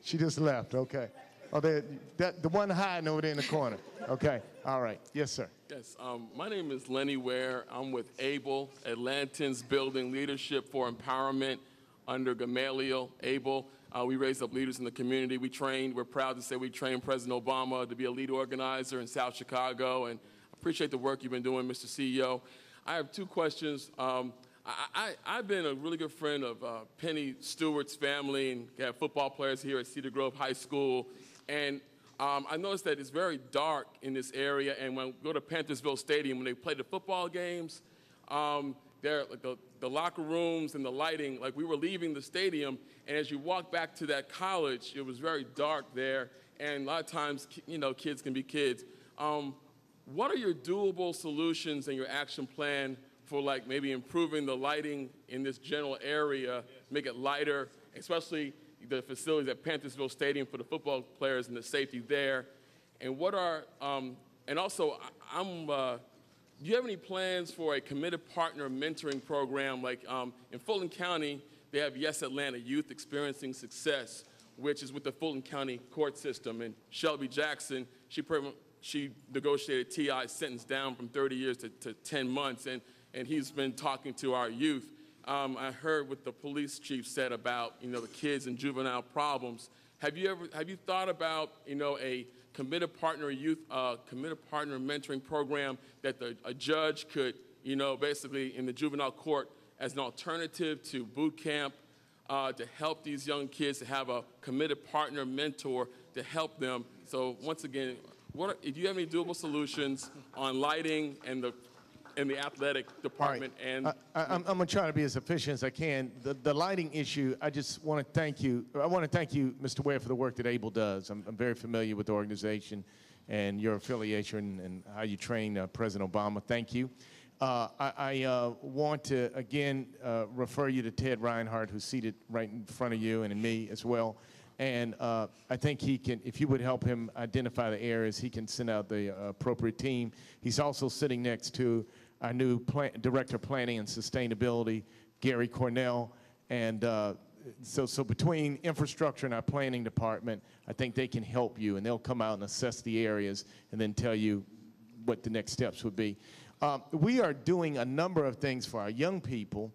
She just left, okay. Oh, there, that, the one hiding over there in the corner. Okay, all right. Yes, sir. Yes, um, my name is Lenny Ware. I'm with ABLE, Atlantans Building Leadership for Empowerment under Gamaliel ABLE. Uh, we raised up leaders in the community. We trained, we're proud to say we trained President Obama to be a lead organizer in South Chicago, and I appreciate the work you've been doing, Mister C E O. I have two questions. Um, I, I, I've been a really good friend of uh, Penny Stewart's family, and have football players here at Cedar Grove High School. And um, I noticed that it's very dark in this area, and when we go to Panthersville Stadium, when they play the football games, um, there, like the, the locker rooms and the lighting, like we were leaving the stadium, and as you walk back to that college, it was very dark there, and a lot of times, you know, kids can be kids. Um, what are your doable solutions and your action plan for, like, maybe improving the lighting in this general area, make it lighter, especially the facilities at Panthersville Stadium for the football players and the safety there? And what are, um, and also, I'm, uh, do you have any plans for a committed partner mentoring program? Like um, in Fulton County, they have Yes Atlanta Youth Experiencing Success, which is with the Fulton County court system. And Shelby Jackson, she, she negotiated T I's sentence down from thirty years to, to ten months, and, and he's been talking to our youth. Um, I heard what the police chief said about, you know, the kids and juvenile problems. Have you ever, have you thought about, you know, a committed partner youth, uh, committed partner mentoring program that the, a judge could, you know, basically in the juvenile court as an alternative to boot camp uh, to help these young kids to have a committed partner mentor to help them? So once again, what are, if you have any doable solutions on lighting and the in the athletic department? Right. And I, I, I'm, I'm going to try to be as efficient as I can. The, the lighting issue, I just want to thank you. I want to thank you, Mister Ware, for the work that ABLE does. I'm, I'm very familiar with the organization and your affiliation and how you train uh, President Obama. Thank you. Uh, I, I uh, want to, again, uh, refer you to Ted Reinhardt, who's seated right in front of you and in me as well. And uh, I think he can, if you would help him identify the areas, he can send out the uh, appropriate team. He's also sitting next to our new plan director of planning and sustainability, Gary Cornell. And uh, so, so between infrastructure and our planning department, I think they can help you, and they'll come out and assess the areas and then tell you what the next steps would be. Um, we are doing a number of things for our young people.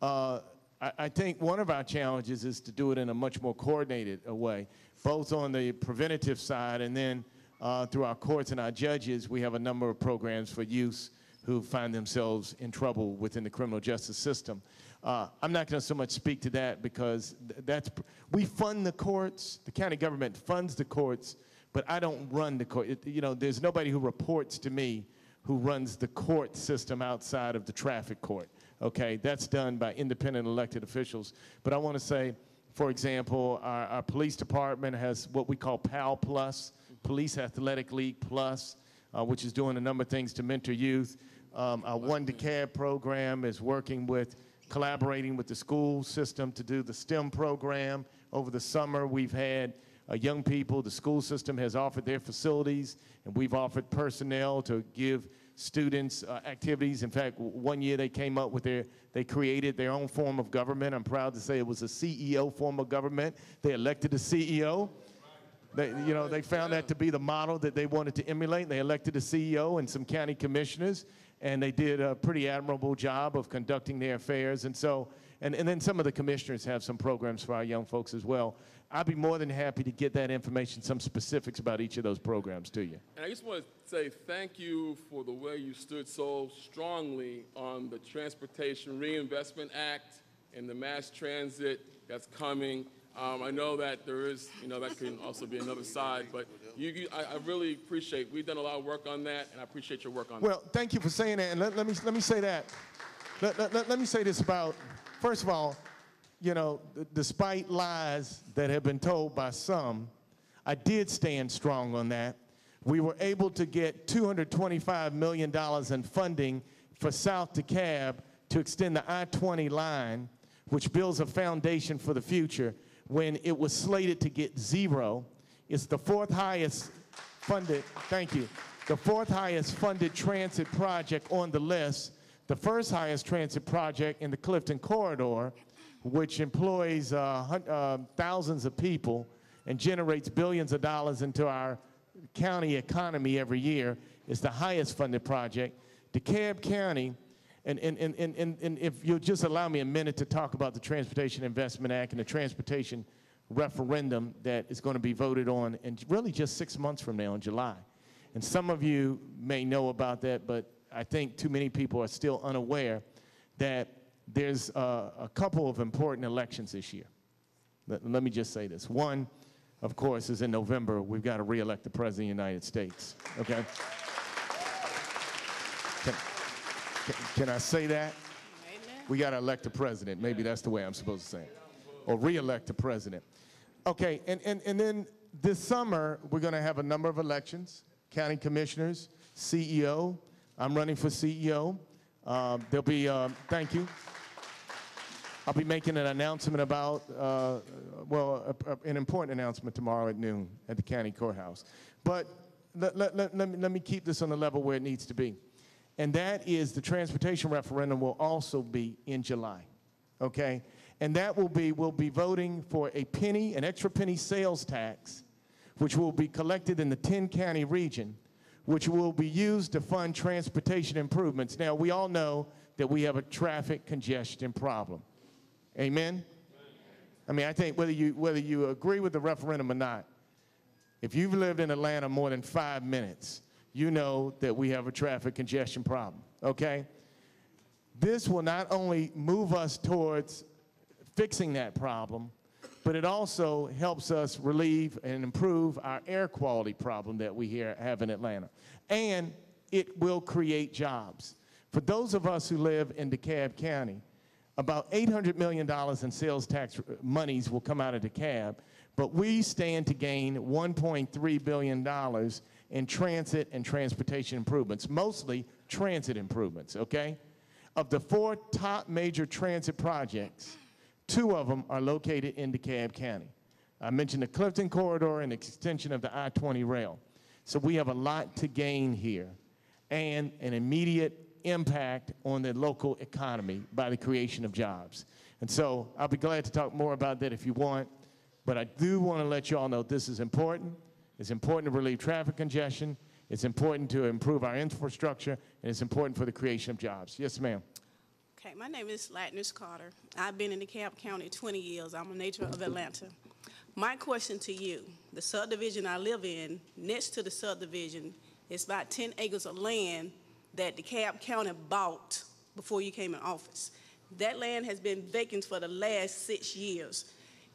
Uh, I, I think one of our challenges is to do it in a much more coordinated way, both on the preventative side and then uh, through our courts and our judges. We have a number of programs for youth who find themselves in trouble within the criminal justice system. Uh, I'm not gonna so much speak to that because th that's, we fund the courts, the county government funds the courts, but I don't run the court. It, you know, there's nobody who reports to me who runs the court system outside of the traffic court, okay? That's done by independent elected officials. But I wanna say, for example, our, our police department has what we call PAL Plus, Police Athletic League Plus, uh, which is doing a number of things to mentor youth. Um, our One DeKalb program is working with, collaborating with the school system to do the STEM program. Over the summer, we've had uh, young people, the school system has offered their facilities, and we've offered personnel to give students uh, activities. In fact, one year they came up with their, they created their own form of government. I'm proud to say it was a C E O form of government. They elected a C E O. They, you know, they found that to be the model that they wanted to emulate. They elected a C E O and some county commissioners, and they did a pretty admirable job of conducting their affairs. And so, and, and then some of the commissioners have some programs for our young folks as well. I'd be more than happy to get that information, some specifics about each of those programs to you. And I just want to say thank you for the way you stood so strongly on the Transportation Reinvestment Act and the mass transit that's coming. Um, I know that there is, you know, that can also be another side, but you, you, I, I really appreciate, we've done a lot of work on that, and I appreciate your work on that. Well, thank you for saying that, and let, let, me, let me say that. Let, let, let me say this about, first of all, you know, despite lies that have been told by some, I did stand strong on that. We were able to get two hundred twenty-five million dollars in funding for South DeKalb to extend the I twenty line, which builds a foundation for the future, when it was slated to get zero. It's the fourth highest funded, thank you, the fourth highest funded transit project on the list, the first highest transit project in the Clifton Corridor, which employs uh, hun- uh, thousands of people and generates billions of dollars into our county economy every year. It's the highest funded project. DeKalb County, and, and, and, and, and if you'll just allow me a minute to talk about the Transportation Investment Act and the transportation referendum that is going to be voted on in really just six months from now in July. And some of you may know about that, but I think too many people are still unaware that there's uh, a couple of important elections this year. Let, let me just say this. One, of course, is in November. We've got to re-elect the President of the United States, okay? Can, can, can I say that? Amen. We got to elect the president. Maybe that's the way I'm supposed to say it. Or re-elect the president. Okay, and, and, and then this summer, we're going to have a number of elections. County commissioners, C E O. I'm running for C E O. Uh, there'll be, uh, thank you. I'll be making an announcement about, uh, well, a, a, an important announcement tomorrow at noon at the county courthouse. But let, let, let, let, me, let me keep this on the level where it needs to be. And that is the transportation referendum will also be in July, okay? And that will be, we'll be voting for a penny, an extra penny sales tax, which will be collected in the ten county region, which will be used to fund transportation improvements. Now, we all know that we have a traffic congestion problem. Amen? I mean, I think whether you, whether you agree with the referendum or not, if you've lived in Atlanta more than five minutes, you know that we have a traffic congestion problem, okay? This will not only move us towards fixing that problem, but it also helps us relieve and improve our air quality problem that we here have in Atlanta. And it will create jobs. For those of us who live in DeKalb County, about eight hundred million dollars in sales tax monies will come out of DeKalb, but we stand to gain one point three billion dollars in transit and transportation improvements, mostly transit improvements, okay? Of the four top major transit projects, two of them are located in DeKalb County. I mentioned the Clifton Corridor and extension of the I twenty rail. So we have a lot to gain here and an immediate impact on the local economy by the creation of jobs. And so I'll be glad to talk more about that if you want, but I do want to let you all know this is important. It's important to relieve traffic congestion. It's important to improve our infrastructure, and it's important for the creation of jobs. Yes, ma'am. Okay, my name is Latnis Carter. I've been in DeKalb County twenty years. I'm a native of Atlanta. My question to you, the subdivision I live in, next to the subdivision, is about ten acres of land that DeKalb County bought before you came in office. That land has been vacant for the last six years.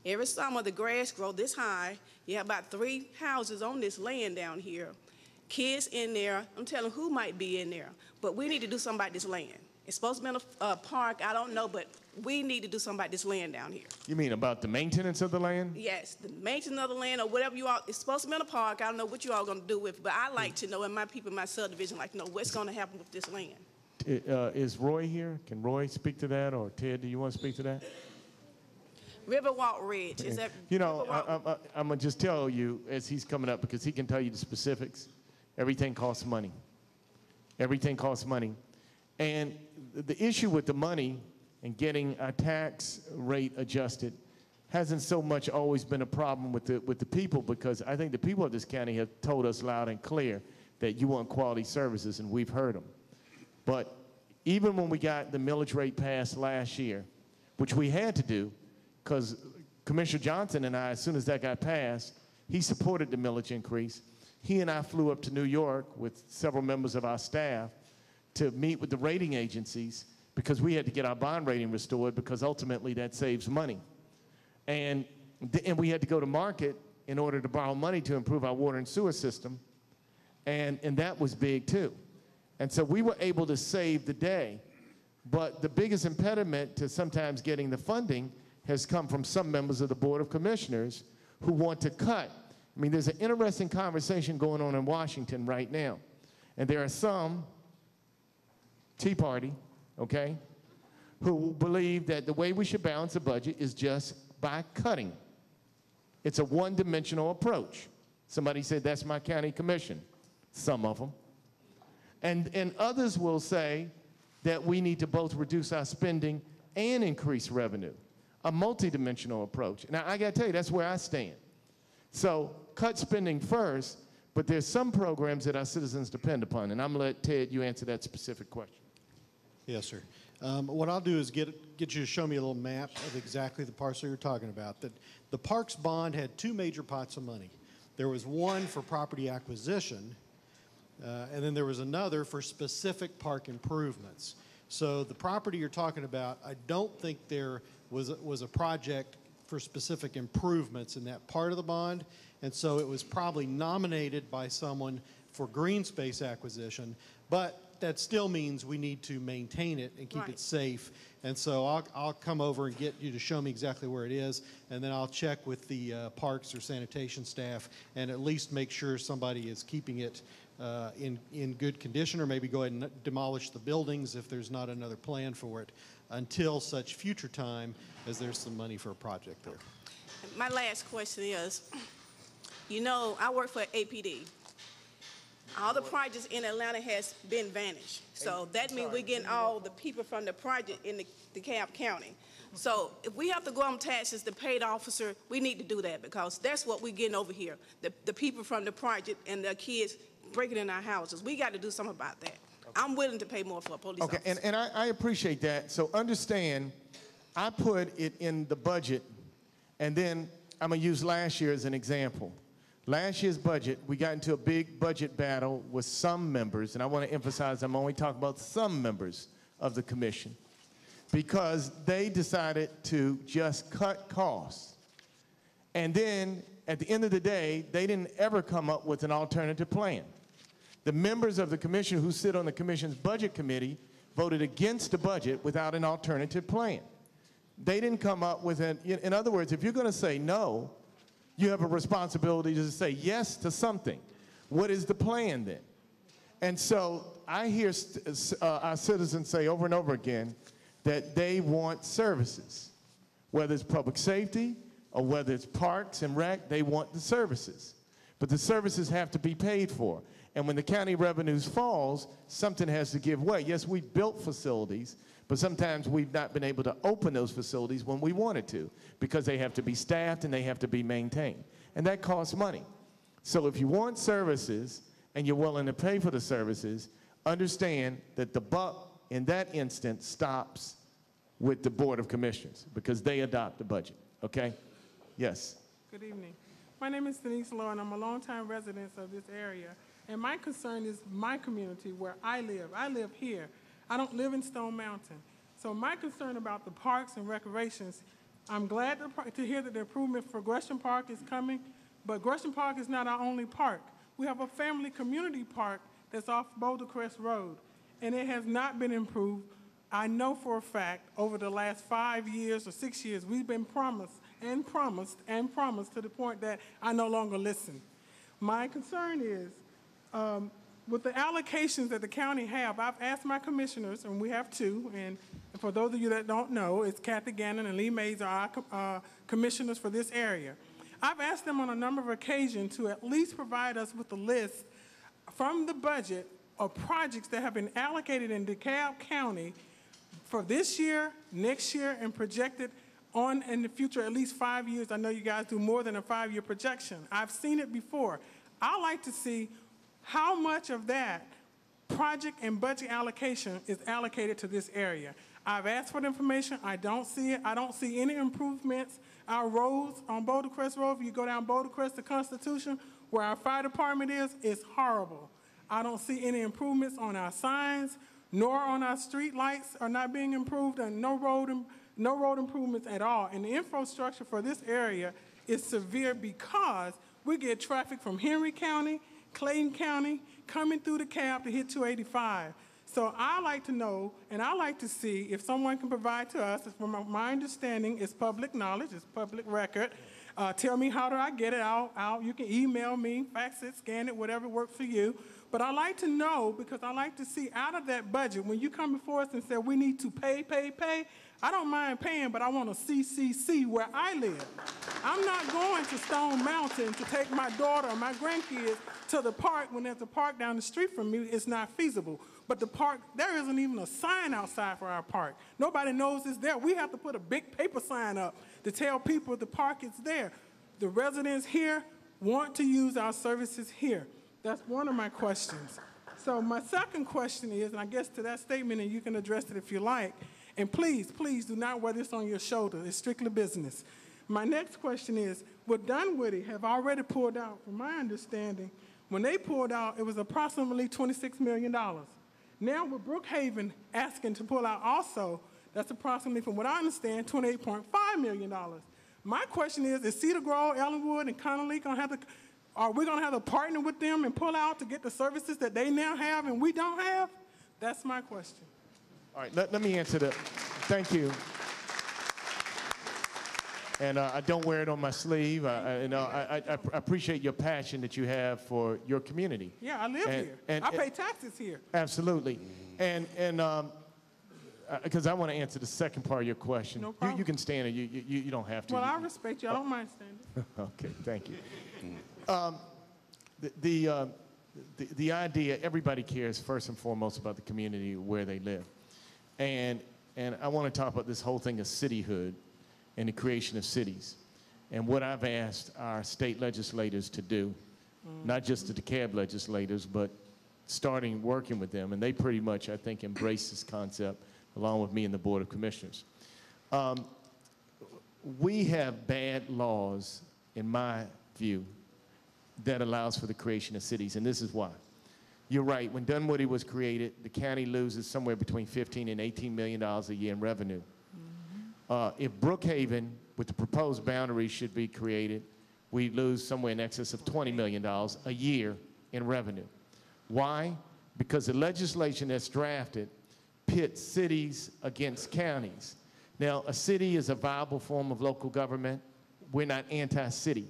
Every summer, the grass grows this high. You have about three houses on this land down here. Kids in there. I'm telling who might be in there, but we need to do something about this land. It's supposed to be a uh, park, I don't know, but we need to do something about this land down here. You mean about the maintenance of the land? Yes, the maintenance of the land or whatever you all, it's supposed to be in a park, I don't know what you all are going to do with it, but I like to know, and my people in my subdivision like to know what's going to happen with this land. Uh, is Roy here? Can Roy speak to that, or Ted, do you want to speak to that? Riverwalk Ridge, is that? You know, I, I, I'm going to just tell you as he's coming up, because he can tell you the specifics, everything costs money. Everything costs money. And the issue with the money and getting our tax rate adjusted hasn't so much always been a problem with the, with the people, because I think the people of this county have told us loud and clear that you want quality services, and we've heard them. But even when we got the millage rate passed last year, which we had to do, because Commissioner Johnson and I, as soon as that got passed, he supported the millage increase. He and I flew up to New York with several members of our staff to meet with the rating agencies, because we had to get our bond rating restored, because ultimately that saves money. And, and we had to go to market in order to borrow money to improve our water and sewer system, and, and that was big too. And so we were able to save the day, but the biggest impediment to sometimes getting the funding has come from some members of the Board of Commissioners who want to cut. I mean, there's an interesting conversation going on in Washington right now, and there are some Tea Party, okay, who believe that the way we should balance a budget is just by cutting. It's a one-dimensional approach. Somebody said, that's my county commission, some of them. And, and others will say that we need to both reduce our spending and increase revenue, a multidimensional approach. Now, I got to tell you, that's where I stand. So cut spending first, but there's some programs that our citizens depend upon, and I'm going to let Ted, you answer that specific question. Yes, sir. Um, what I'll do is get, get you to show me a little map of exactly the parcel you're talking about. That the Parks Bond had two major pots of money. There was one for property acquisition, uh, and then there was another for specific park improvements. So the property you're talking about, I don't think there was, was a project for specific improvements in that part of the bond, and so it was probably nominated by someone for green space acquisition, but that still means we need to maintain it and keep right. it safe. And so I'll, I'll come over and get you to show me exactly where it is, and then I'll check with the uh, parks or sanitation staff and at least make sure somebody is keeping it uh, in, in good condition, or maybe go ahead and demolish the buildings if there's not another plan for it until such future time as there's some money for a project there. My last question is, you know, I work for A P D. All the projects in Atlanta has been vanished. So that means we're getting all the people from the project in the DeKalb County. So if we have to go on taxes to pay the officer, we need to do that, because that's what we're getting over here. The, the people from the project and the kids breaking in our houses. We got to do something about that. Okay. I'm willing to pay more for a police okay, officer. And, and I, I appreciate that. So understand, I put it in the budget, and then I'm going to use last year as an example. Last year's budget, we got into a big budget battle with some members, and I want to emphasize I'm only talking about some members of the commission, because they decided to just cut costs. And then, at the end of the day, they didn't ever come up with an alternative plan. The members of the commission who sit on the commission's budget committee voted against the budget without an alternative plan. They didn't come up with an, in other words, if you're going to say no, you have a responsibility to say yes to something. What is the plan then? And so I hear uh, our citizens say over and over again that they want services, whether it's public safety or whether it's parks and rec, they want the services. But the services have to be paid for. And when the county revenues falls, something has to give way. Yes, we built facilities, but sometimes we've not been able to open those facilities when we wanted to, because they have to be staffed and they have to be maintained. And that costs money. So if you want services and you're willing to pay for the services, understand that the buck in that instance stops with the Board of Commissioners, because they adopt the budget, okay? Yes. Good evening. My name is Denise Lowe, and I'm a longtime resident of this area. And my concern is my community where I live. I live here. I don't live in Stone Mountain. So my concern about the parks and recreations, I'm glad to, to hear that the improvement for Gresham Park is coming, but Gresham Park is not our only park. We have a family community park that's off Bouldercrest Road, and it has not been improved. I know for a fact over the last five years or six years, we've been promised and promised and promised to the point that I no longer listen. My concern is, um, with the allocations that the county have, I've asked my commissioners, and we have two, and for those of you that don't know, it's Kathy Gannon and Lee Mays are our uh, commissioners for this area. I've asked them on a number of occasions to at least provide us with a list from the budget of projects that have been allocated in DeKalb County for this year, next year, and projected on in the future at least five years. I know you guys do more than a five-year projection. I've seen it before. I like to see how much of that project and budget allocation is allocated to this area. I've asked for the information. I don't see it. I don't see any improvements. Our roads on Bouldercrest Road, if you go down Bouldercrest to Constitution, where our fire department is, it's horrible. I don't see any improvements on our signs, nor on our street lights are not being improved, and no road, no road improvements at all. And the infrastructure for this area is severe, because we get traffic from Henry County, Clayton County, coming through DeKalb to hit two eighty-five. So I like to know, and I like to see if someone can provide to us, from my understanding, it's public knowledge, it's public record, Uh, tell me how do I get it out. I'll, you can email me, fax it, scan it, whatever works for you. But I like to know, because I like to see out of that budget, when you come before us and say we need to pay, pay, pay, I don't mind paying, but I want to see, see, see where I live. I'm not going to Stone Mountain to take my daughter or my grandkids to the park when there's a park down the street from me. It's not feasible. But the park, there isn't even a sign outside for our park. Nobody knows it's there. We have to put a big paper sign up to tell people the park is there. The residents here want to use our services here. That's one of my questions. So my second question is, and I guess to that statement, and you can address it if you like, and please, please do not wear this on your shoulder. It's strictly business. My next question is, well, Dunwoody have already pulled out, from my understanding, when they pulled out, it was approximately twenty-six million dollars. Now with Brookhaven asking to pull out also, that's approximately, from what I understand, twenty-eight point five million dollars. My question is, is Cedar Grove, Ellenwood, and Connolly going to have to, are we going to have to partner with them and pull out to get the services that they now have and we don't have? That's my question. All right, let, let me answer that. Thank you. And uh, I don't wear it on my sleeve. I, I, you know, I, I, I appreciate your passion that you have for your community. Yeah, I live and, here. And, I and, pay taxes here. Absolutely. And and um, because I want to answer the second part of your question. No problem. You, you can stand, or you, you you don't have to. Well, I respect you. I don't mind standing. Okay, thank you. um, the the, uh, the the idea, everybody cares first and foremost about the community where they live, and and I want to talk about this whole thing of cityhood and the creation of cities, and what I've asked our state legislators to do, mm-hmm. not just the DeKalb legislators, but starting working with them, and they pretty much, I think, embrace this concept along with me and the Board of Commissioners. Um, we have bad laws, in my view, that allows for the creation of cities, and this is why. You're right, when Dunwoody was created, the county loses somewhere between fifteen and eighteen million dollars a year in revenue. Uh, if Brookhaven, with the proposed boundaries, should be created, we lose somewhere in excess of twenty million dollars a year in revenue. Why? Because the legislation that's drafted pits cities against counties. Now, a city is a viable form of local government. We're not anti-city.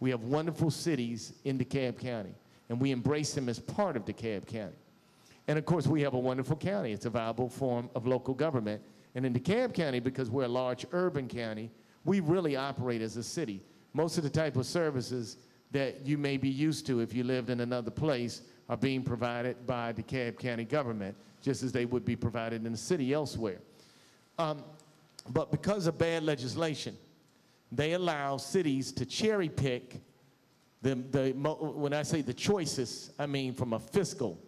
We have wonderful cities in DeKalb County, and we embrace them as part of DeKalb County. And of course, we have a wonderful county. It's a viable form of local government. And in DeKalb County, because we're a large urban county, we really operate as a city. Most of the type of services that you may be used to if you lived in another place are being provided by DeKalb County government, just as they would be provided in the city elsewhere. Um, but because of bad legislation, they allow cities to cherry pick the, the when I say the choices, I mean from a fiscal,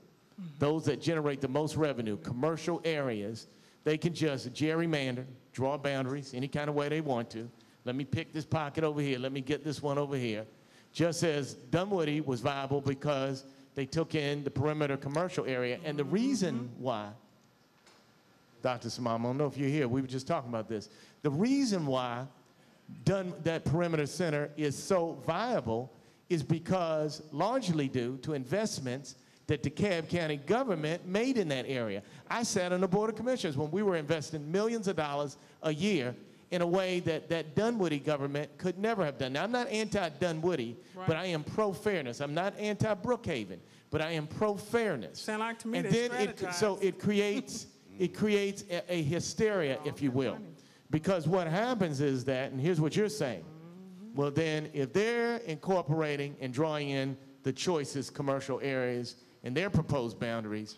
those that generate the most revenue, commercial areas. They can just gerrymander, draw boundaries any kind of way they want to. Let me pick this pocket over here. Let me get this one over here. Just as Dunwoody was viable because they took in the perimeter commercial area. And the reason why, Doctor Samama, I don't know if you're here. We were just talking about this. The reason why Dun that perimeter center is so viable is because largely due to investments that DeKalb County government made in that area. I sat on the Board of Commissioners when we were investing millions of dollars a year in a way that that Dunwoody government could never have done. Now, I'm not anti-Dunwoody, right. But I am pro-fairness. I'm not anti-Brookhaven, but I am pro-fairness. Sound like to me. And then it, so it creates, it creates a, a hysteria, oh, if you will, funny. Because what happens is that, and here's what you're saying, mm-hmm. Well then, if they're incorporating and drawing in the choices commercial areas and their proposed boundaries,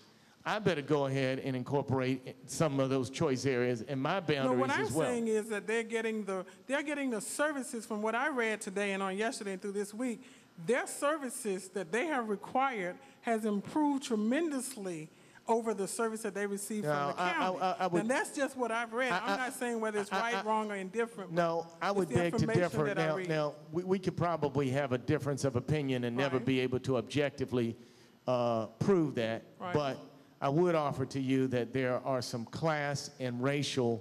I better go ahead and incorporate some of those choice areas in my boundaries as well. No, what I'm saying is that they're getting the they're getting the services from what I read today and on yesterday and through this week. Their services that they have required has improved tremendously over the service that they received no, from the I, county. I, I, I would, and that's just what I've read. I, I, I'm not saying whether it's right, I, I, wrong, or indifferent. No, I would beg to differ. Now, now we, we could probably have a difference of opinion and right. never be able to objectively Uh, prove that, right. But I would offer to you that there are some class and racial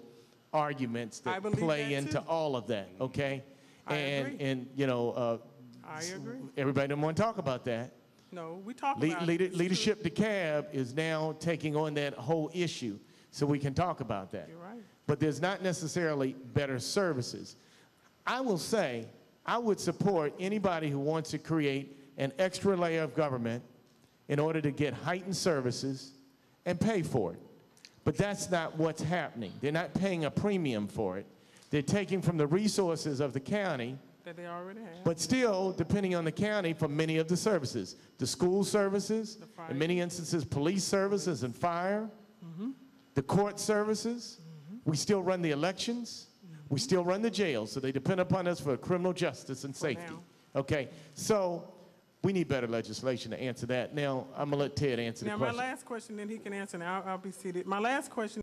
arguments that play that into too. all of that, okay? I and, agree. And, you know, uh, I agree. Everybody doesn't want to talk about that. No, we talk Le about leader it. Leadership DeKalb is now taking on that whole issue, so we can talk about that. You're right. But there's not necessarily better services. I will say I would support anybody who wants to create an extra layer of government in order to get heightened services and pay for it. But that's not what's happening. They're not paying a premium for it. They're taking from the resources of the county that they already have, but still depending on the county for many of the services, the school services, the in many instances police services and fire, mm-hmm. the court services. Mm-hmm. We still run the elections. Mm-hmm. We still run the jails, so they depend upon us for criminal justice and for safety. Now. Okay, so we need better legislation to answer that. Now I'm gonna let Ted answer now the question. Now my last question, then he can answer. Now I'll, I'll be seated. My last question.